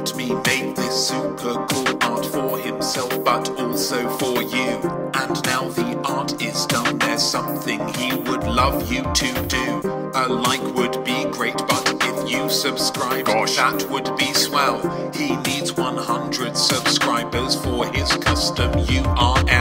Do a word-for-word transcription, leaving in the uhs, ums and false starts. helped me make this super cool art for himself, but also for you. And now the art is done, there's something he would love you to do. A like would be great, but if you subscribe, gosh, that would be swell. He needs one hundred subscribers for his custom U R L.